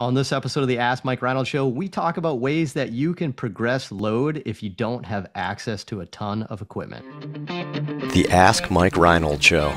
On this episode of the Ask Mike Reinold Show, we talk about ways that you can progress load if you don't have access to a ton of equipment. The Ask Mike Reinold Show.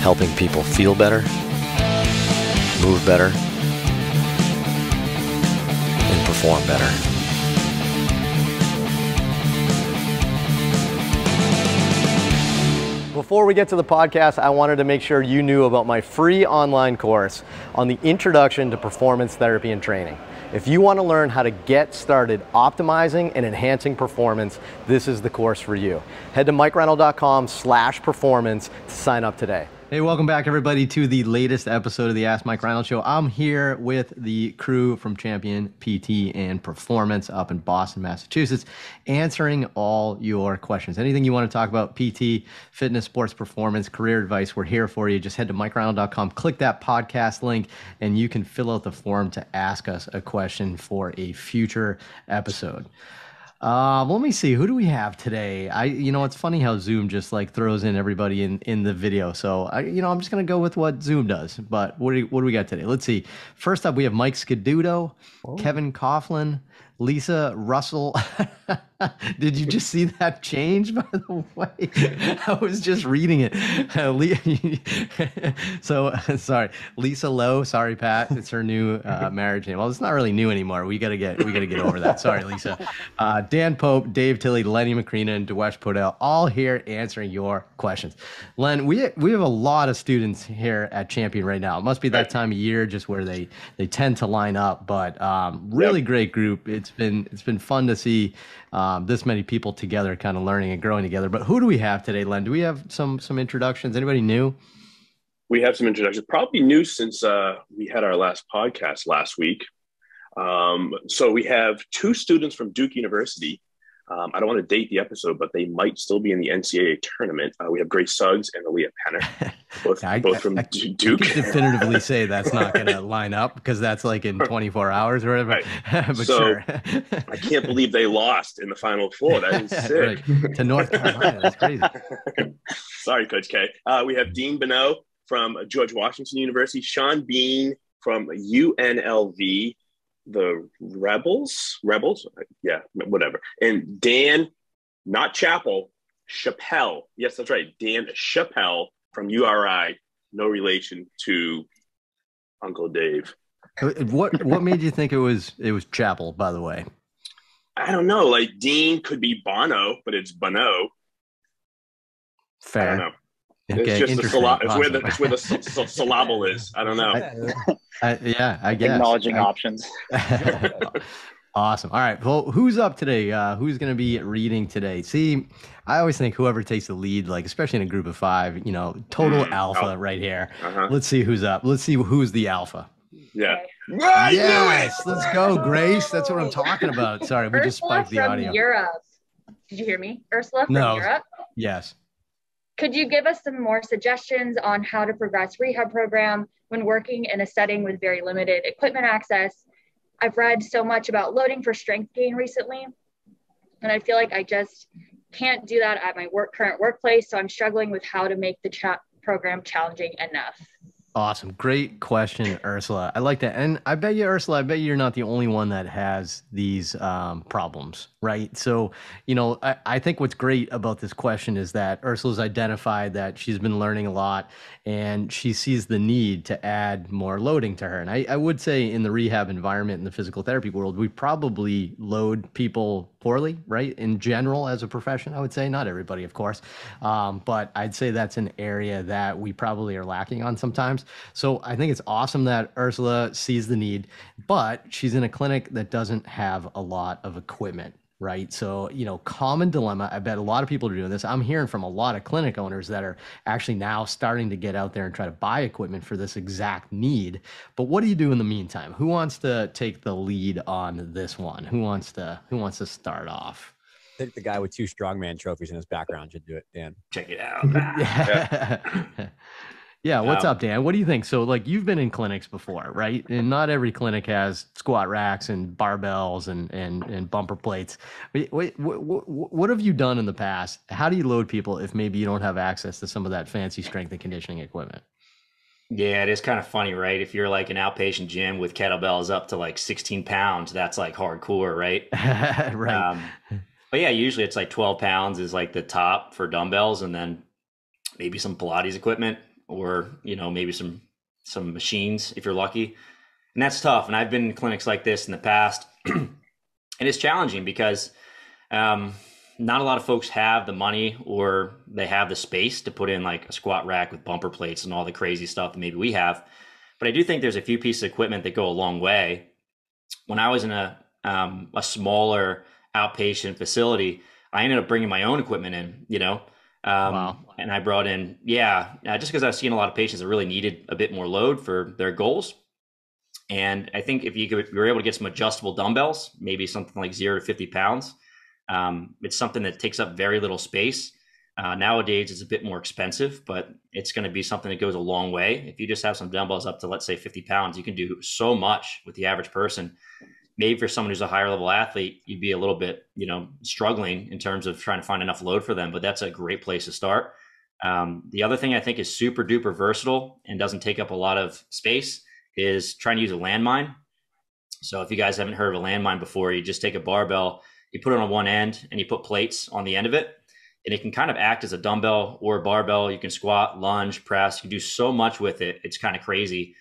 Helping people feel better, move better, and perform better. Before we get to the podcast, I wanted to make sure you knew about my free online course on the Introduction to Performance Therapy and Training. If you want to learn how to get started optimizing and enhancing performance, this is the course for you. Head to MikeReinold.com/performance to sign up today. Hey, welcome back everybody to the latest episode of the Ask Mike Reinold Show. I'm here with the crew from Champion PT and Performance up in Boston, Massachusetts, answering all your questions. Anything you want to talk about, PT, fitness, sports, performance, career advice, we're here for you. Just head to MikeReinold.com, click that podcast link, and you can fill out the form to ask us a question for a future episode. Let me see. Who do we have today? You know, it's funny how Zoom just like throws in everybody in the video. So I'm just going to go with what Zoom does, but what do we got today? Let's see. First up, we have Mike Scaduto, Kevin Coughlin, Lisa Russell. Did you just see that change, by the way? I was just reading it. So, sorry, Lisa Lowe. Sorry, Pat. It's her new marriage name. Well, it's not really new anymore. We got to get over that. Sorry, Lisa. Dan Pope, Dave Tilley, Lenny Macrina, and Dewesh Podell, all here answering your questions. Len, we have a lot of students here at Champion right now. It must be that time of year just where they tend to line up, but really great group. It's been fun to see this many people together, kind of learning and growing together. But who do we have today, Len? Do we have some introductions? Anybody new? We have some introductions. Probably new since we had our last podcast last week. So we have two students from Duke University. I don't want to date the episode, but they might still be in the NCAA tournament. We have Grace Suggs and Aaliyah Penner, both from Duke. I can definitively say that's not going to line up because that's like in 24 hours or whatever. Right. But so sure. I can't believe they lost in the Final Four. That is sick. Right. To North Carolina. That's crazy. Sorry, Coach K. We have Dean Bonneau from George Washington University, Sean Bean from UNLV, the Rebels, yeah, whatever. And Dan, not Chappell, Chappelle. Yes, that's right. Dan Chappelle from URI, no relation to Uncle Dave. What made you think it was Chappell, by the way? I don't know. Like Dean could be Bono, but it's Bonneau. Fair. I don't know. Okay, it's just the syllable. It's where the syllable is. I don't know. I guess. Acknowledging options. Awesome. All right. Well, who's up today? Who's going to be reading today? See, I always think whoever takes the lead, like especially in a group of five, total alpha right here. Uh-huh. Let's see who's up. Let's see who's the alpha. Yeah. Okay. Yes. Let's go, Grace. That's what I'm talking about. Sorry, we just spiked the audio. Ursula from Europe. Did you hear me? Ursula from Europe? Yes. Could you give us some more suggestions on how to progress rehab program when working in a setting with very limited equipment access? I've read so much about loading for strength gain recently, and I feel like I just can't do that at my current workplace, so I'm struggling with how to make the program challenging enough. Awesome. Great question, Ursula. I like that. And I bet you, Ursula, you're not the only one that has these problems, right? So, I think what's great about this question is that Ursula's identified that she's been learning a lot and she sees the need to add more loading to her. And I would say in the rehab environment, in the physical therapy world, we probably load people poorly, right? In general, as a profession, I would say, not everybody, of course. But I'd say that's an area that we probably are lacking on sometimes. So I think it's awesome that Ursula sees the need, but she's in a clinic that doesn't have a lot of equipment, right? So, common dilemma. I bet a lot of people are doing this. I'm hearing from a lot of clinic owners that are actually now starting to get out there and try to buy equipment for this exact need. But what do you do in the meantime? Who wants to take the lead on this one? Who wants to start off? I think the guy with two strongman trophies in his background should do it, Dan. Check it out. Yeah. Yeah, what's up, Dan? What do you think? So, you've been in clinics before, right? And not every clinic has squat racks and barbells and bumper plates. What have you done in the past? How do you load people if maybe you don't have access to some of that fancy strength and conditioning equipment? Yeah, it is kind of funny, right? If you're like an outpatient gym with kettlebells up to like 16 pounds, that's like hardcore, right? Right. But yeah, usually it's like 12 pounds is like the top for dumbbells, and then maybe some Pilates equipment, or, you know, maybe some machines if you're lucky. And that's tough. And I've been in clinics like this in the past, and it's challenging because not a lot of folks have the money, or they have the space to put in like a squat rack with bumper plates and all the crazy stuff that maybe we have. But I do think there's a few pieces of equipment that go a long way. When I was in a smaller outpatient facility, I ended up bringing my own equipment in, you know, wow. And I brought in, just because I've seen a lot of patients that really needed a bit more load for their goals. And I think if you're able to get some adjustable dumbbells, maybe something like 0 to 50 pounds, it's something that takes up very little space. Nowadays, it's a bit more expensive, but it's going to be something that goes a long way. If you just have some dumbbells up to, let's say, 50 pounds, you can do so much with the average person. Maybe for someone who's a higher level athlete, you'd be a little bit, struggling in terms of trying to find enough load for them, but that's a great place to start. The other thing I think is super duper versatile and doesn't take up a lot of space is trying to use a landmine. So if you guys haven't heard of a landmine before, you just take a barbell, you put it on one end, and you put plates on the end of it, and it can kind of act as a dumbbell or a barbell. You can squat, lunge, press. You can do so much with it. It's kind of crazy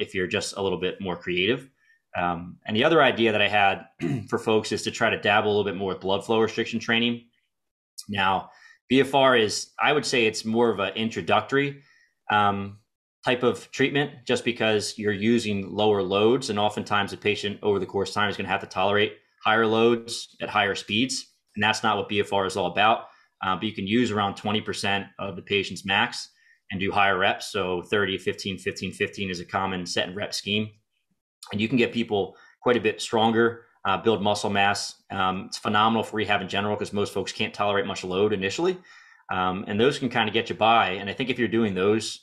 if you're just a little bit more creative. And the other idea that I had for folks is to try to dabble a little bit more with blood flow restriction training. Now, BFR is, I would say, it's more of an introductory type of treatment, just because you're using lower loads, and oftentimes a patient over the course of time is going to have to tolerate higher loads at higher speeds. And that's not what BFR is all about. But you can use around 20% of the patient's max and do higher reps. So 30, 15, 15, 15 is a common set and rep scheme. And you can get people quite a bit stronger, build muscle mass. It's phenomenal for rehab in general, because most folks can't tolerate much load initially. And those can kind of get you by. And I think if you're doing those,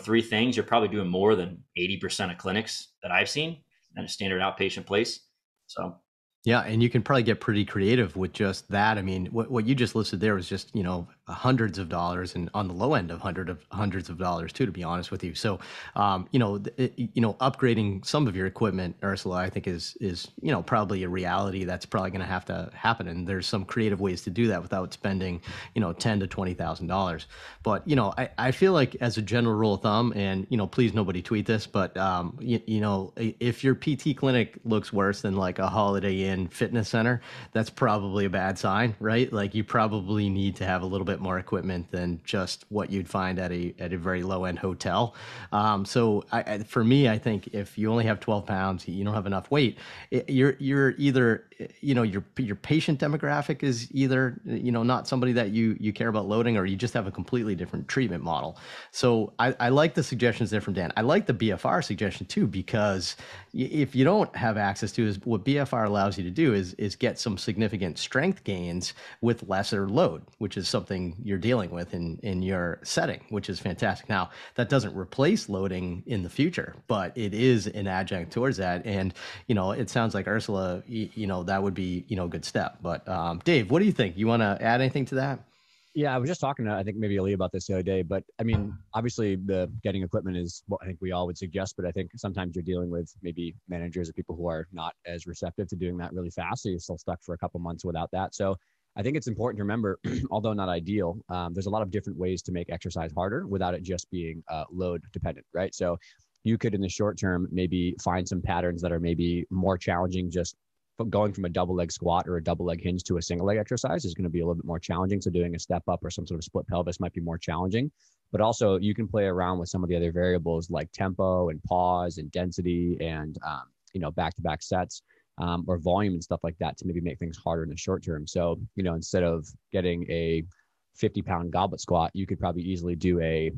three things, you're probably doing more than 80% of clinics that I've seen in a standard outpatient place. So. Yeah. And you can probably get pretty creative with just that. I mean, what you just listed there was just, hundreds of dollars, and on the low end of hundreds of dollars too, to be honest with you. So, upgrading some of your equipment, Ursula, I think is probably a reality that's probably going to have to happen. And there's some creative ways to do that without spending, $10,000 to $20,000. But, I feel like as a general rule of thumb, and, please nobody tweet this, but, if your PT clinic looks worse than like a Holiday Inn fitness center, that's probably a bad sign, right? Like you probably need to have a little bit more equipment than just what you'd find at a very low end hotel. So for me, I think if you only have 12 pounds, you don't have enough weight. You're either, your patient demographic is either, not somebody that you care about loading, or you just have a completely different treatment model. So I like the suggestions there from Dan. I like the BFR suggestion too, because if you don't have access to is what BFR allows you to do is get some significant strength gains with lesser load, which is something you're dealing with in your setting, which is fantastic. Now, that doesn't replace loading in the future, but it is an adjunct towards that. And, it sounds like Ursula, that would be, a good step. But Dave, what do you think? You want to add anything to that? Yeah, I was just talking to, I think maybe Aaliyah about this the other day, but I mean, obviously the getting equipment is what I think we all would suggest, but I think sometimes you're dealing with maybe managers or people who are not as receptive to doing that really fast. So you're still stuck for a couple months without that. So I think it's important to remember, although not ideal, there's a lot of different ways to make exercise harder without it just being load dependent, right? So you could, in the short term, maybe find some patterns that are maybe more challenging. Just going from a double leg squat or a double leg hinge to a single leg exercise is going to be a little bit more challenging. So doing a step up or some sort of split pelvis might be more challenging, but also you can play around with some of the other variables like tempo and pause and density and, back-to-back sets or volume and stuff like that to maybe make things harder in the short term. So, instead of getting a 50 pound goblet squat, you could probably easily do a,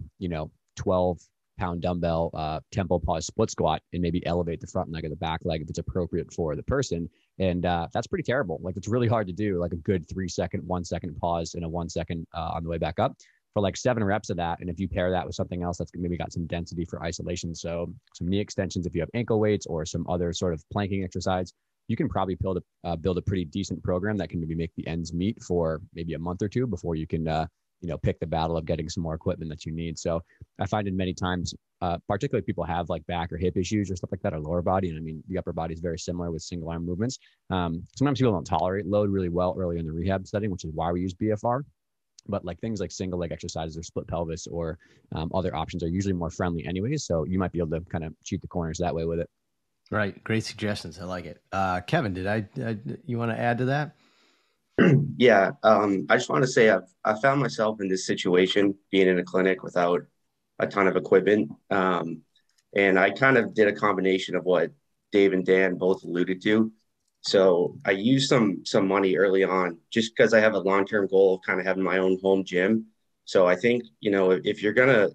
12 pound dumbbell tempo pause split squat and maybe elevate the front leg or the back leg if it's appropriate for the person. And that's pretty terrible. Like it's really hard to do like a good 3 second, 1 second pause and a 1 second on the way back up for like 7 reps of that. And if you pair that with something else that's maybe got some density for isolation, so some knee extensions if you have ankle weights or some other sort of planking exercise, you can probably build a pretty decent program that can maybe make the ends meet for maybe a month or two before you can pick the battle of getting some more equipment that you need. So I find in many times particularly if people have like back or hip issues or stuff like that, or lower body. And I mean, the upper body is very similar with single arm movements. Sometimes people don't tolerate load really well early in the rehab setting, which is why we use BFR. But like things like single leg exercises or split pelvis or other options are usually more friendly anyways. So you might be able to kind of cheat the corners that way with it. Right. Great suggestions. I like it. Kevin, you want to add to that? Yeah. I just want to say I found myself in this situation being in a clinic without a ton of equipment. And I kind of did a combination of what Dave and Dan both alluded to. So I used some money early on just because I have a long-term goal of kind of having my own home gym. So I think, you know, if you're going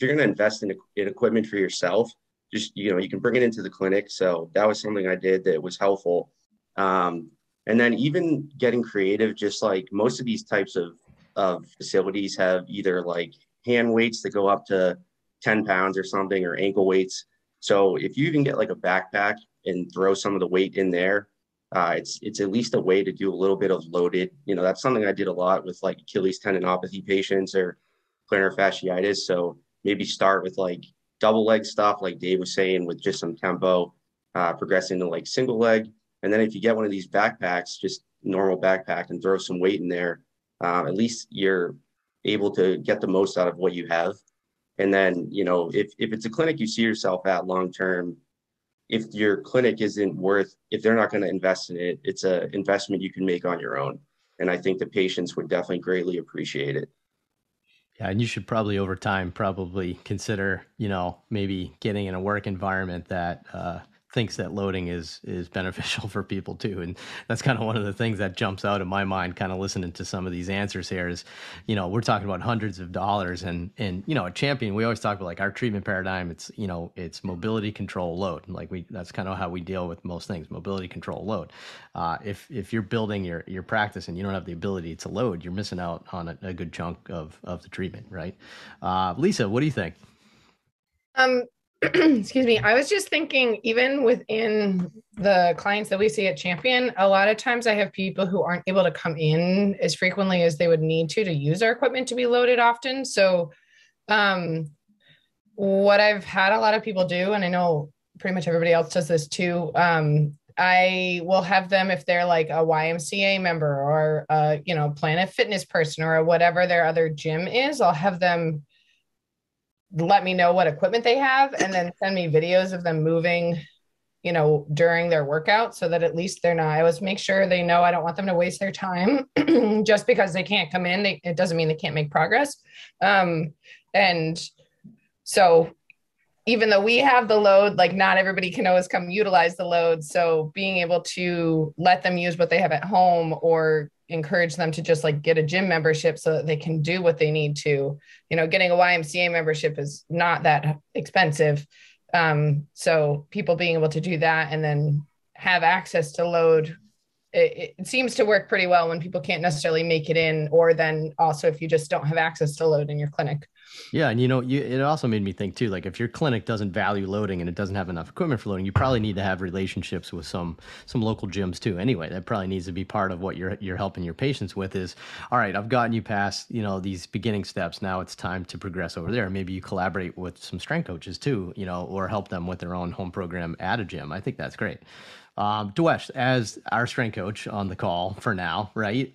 to invest in equipment for yourself, just, you know, you can bring it into the clinic. So that was something I did that was helpful. And then even getting creative, just like most of these types of facilities have either like hand weights that go up to 10 pounds or something, or ankle weights. So if you even get like a backpack and throw some of the weight in there, it's at least a way to do a little bit of loaded. You know, that's something I did a lot with like Achilles tendinopathy patients or plantar fasciitis. So maybe start with like double leg stuff, like Dave was saying, with just some tempo, progressing to like single leg. And then if you get one of these backpacks, just normal backpack, and throw some weight in there, at least you're able to get the most out of what you have. And then, you know, if it's a clinic you see yourself at long-term, if your clinic if they're not going to invest in it, it's an investment you can make on your own. And I think the patients would definitely greatly appreciate it. Yeah. And you should probably over time consider, you know, maybe getting in a work environment that, thinks that loading is beneficial for people too. And that's kind of one of the things that jumps out in my mind, kind of listening to some of these answers here is, you know, we're talking about hundreds of dollars and, you know, at Champion, we always talk about like our treatment paradigm. It's, you know, it's mobility, control, load. And like that's kind of how we deal with most things, mobility, control, load. If you're building your practice and you don't have the ability to load, you're missing out on a good chunk of the treatment. Right. Lisa, what do you think? Excuse me. I was just thinking, even within the clients that we see at Champion, a lot of times I have people who aren't able to come in as frequently as they would need to use our equipment to be loaded often. So what I've had a lot of people do, and I know pretty much everybody else does this too, I will have them, if they're like a YMCA member or a, you know, Planet Fitness person or whatever their other gym is, I'll have them let me know what equipment they have and then send me videos of them moving, you know, during their workout, so that at least they're not, I always make sure they know I don't want them to waste their time just because they can't come in. It doesn't mean they can't make progress. And so even though we have the load, like not everybody can always come utilize the load. So being able to let them use what they have at home, or encourage them to just like get a gym membership so that they can do what they need to, you know, getting a YMCA membership is not that expensive. So people being able to do that and then have access to load, it seems to work pretty well when people can't necessarily make it in, or then also if you just don't have access to load in your clinic. Yeah. And, you know, it also made me think too, like if your clinic doesn't value loading and it doesn't have enough equipment for loading, you probably need to have relationships with some local gyms too. Anyway, that probably needs to be part of what you're helping your patients with is, all right, I've gotten you past, you know, these beginning steps. Now it's time to progress over there. Maybe you collaborate with some strength coaches too, you know, or help them with their own home program at a gym. I think that's great. Dwesh, as our strength coach on the call for now, right?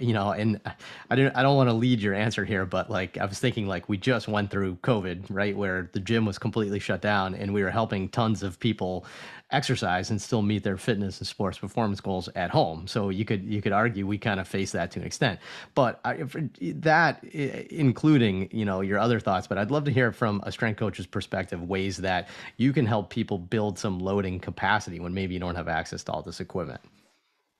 You know, and I don't want to lead your answer here, but like I was thinking, like we just went through COVID, right, where the gym was completely shut down, and we were helping tons of people exercise and still meet their fitness and sports performance goals at home. So you could argue we kind of face that to an extent, but that including, you know, your other thoughts, but I'd love to hear from a strength coach's perspective, ways that you can help people build some loading capacity when maybe you don't have access to all this equipment.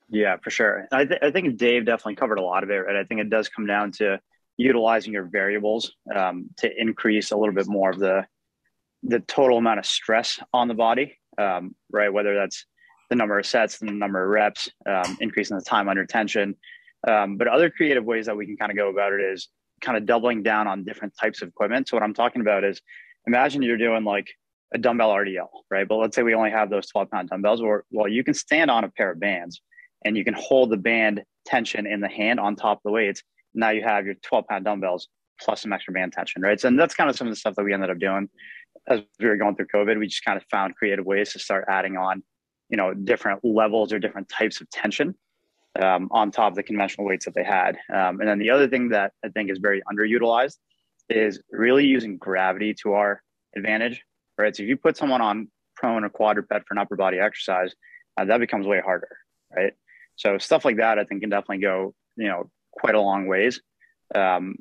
Yeah, for sure. I think Dave definitely covered a lot of it, right? I think it does come down to utilizing your variables to increase a little bit more of the total amount of stress on the body. Right, whether that's the number of sets, the number of reps, increasing the time under tension. But other creative ways that we can kind of go about it is kind of doubling down on different types of equipment. So what I'm talking about is, imagine you're doing like a dumbbell RDL, right? But let's say we only have those 12-pound dumbbells. Well, you can stand on a pair of bands and you can hold the band tension in the hand on top of the weights. Now you have your 12-pound dumbbells plus some extra band tension, right? So, and that's kind of some of the stuff that we ended up doing. as we were going through COVID, we just kind of found creative ways to start adding on, you know, different levels or different types of tension on top of the conventional weights that they had. And then the other thing that I think is very underutilized is really using gravity to our advantage, right? So if you put someone on prone or quadruped for an upper body exercise, that becomes way harder, right? So stuff like that, I think, can definitely go, you know, quite a long ways. And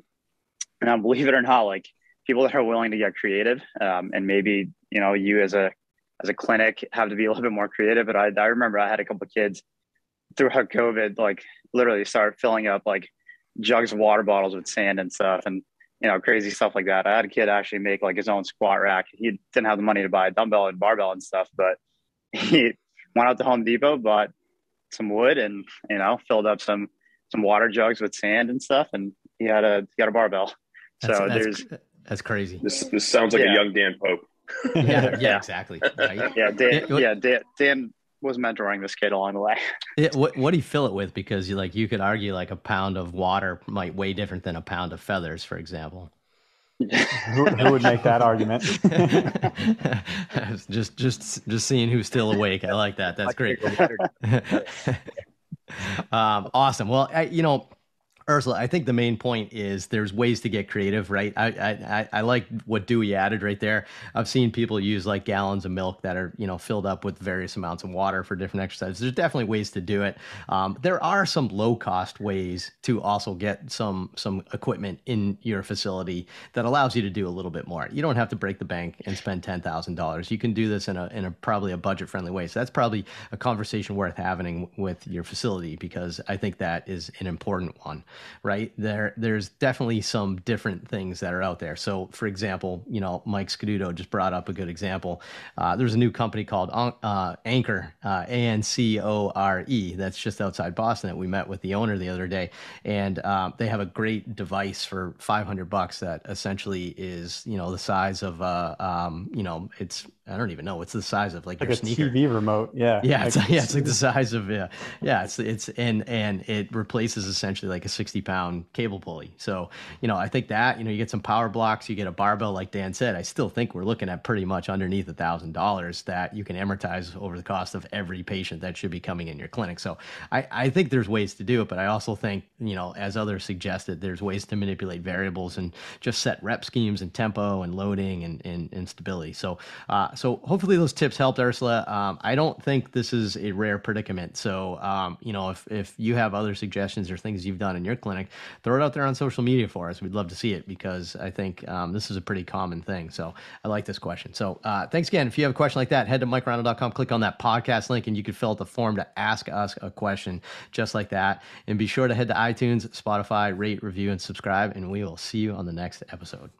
believe it or not, like people that are willing to get creative, and maybe, you know, you as a clinic have to be a little bit more creative. But I remember I had a couple of kids throughout COVID, like literally start filling up like jugs of water bottles with sand and stuff and, you know, crazy stuff like that. I had a kid actually make like his own squat rack. He didn't have the money to buy a dumbbell and barbell and stuff, but he went out to Home Depot, bought some wood and, you know, filled up some water jugs with sand and stuff. And he got a barbell. That's crazy. This sounds like a young Dan Pope. yeah, exactly. Yeah. Dan was mentoring this kid along the way. What do you fill it with? Because you could argue like a pound of water might weigh different than a pound of feathers, for example. Who would make that argument? just seeing who's still awake. I like that. That's great. Awesome. Well, Ursula, I think the main point is there's ways to get creative, right? I like what Dewey added right there. I've seen people use like gallons of milk that are, filled up with various amounts of water for different exercises. There's definitely ways to do it. There are some low cost ways to also get some equipment in your facility that allows you to do a little bit more. You don't have to break the bank and spend $10,000. You can do this in a probably a budget friendly way. So that's probably a conversation worth having with your facility, because I think that is an important one. Right? There's definitely some different things that are out there. So for example, Mike Scaduto just brought up a good example. There's a new company called Anchor, A-N-C-O-R-E, that's just outside Boston, that we met with the owner the other day. And they have a great device for $500 that essentially is, the size of, I don't even know. It's the size of like your sneaker. Like a TV remote. Yeah. Yeah. It's like the size of, and it replaces essentially like a 60-pound cable pulley. So, I think that, you get some power blocks, you get a barbell, like Dan said. I still think we're looking at pretty much underneath $1,000 that you can amortize over the cost of every patient that should be coming in your clinic. So I think there's ways to do it, but I also think, as others suggested, there's ways to manipulate variables and just set rep schemes and tempo and loading and stability. So, so hopefully those tips helped, Ursula. I don't think this is a rare predicament. So, if you have other suggestions or things you've done in your clinic, throw it out there on social media for us. We'd love to see it, because I think this is a pretty common thing. So I like this question. So thanks again. If you have a question like that, head to MikeReinold.com, click on that podcast link, and you can fill out the form to ask us a question just like that. And be sure to head to iTunes, Spotify, rate, review, and subscribe. And we will see you on the next episode.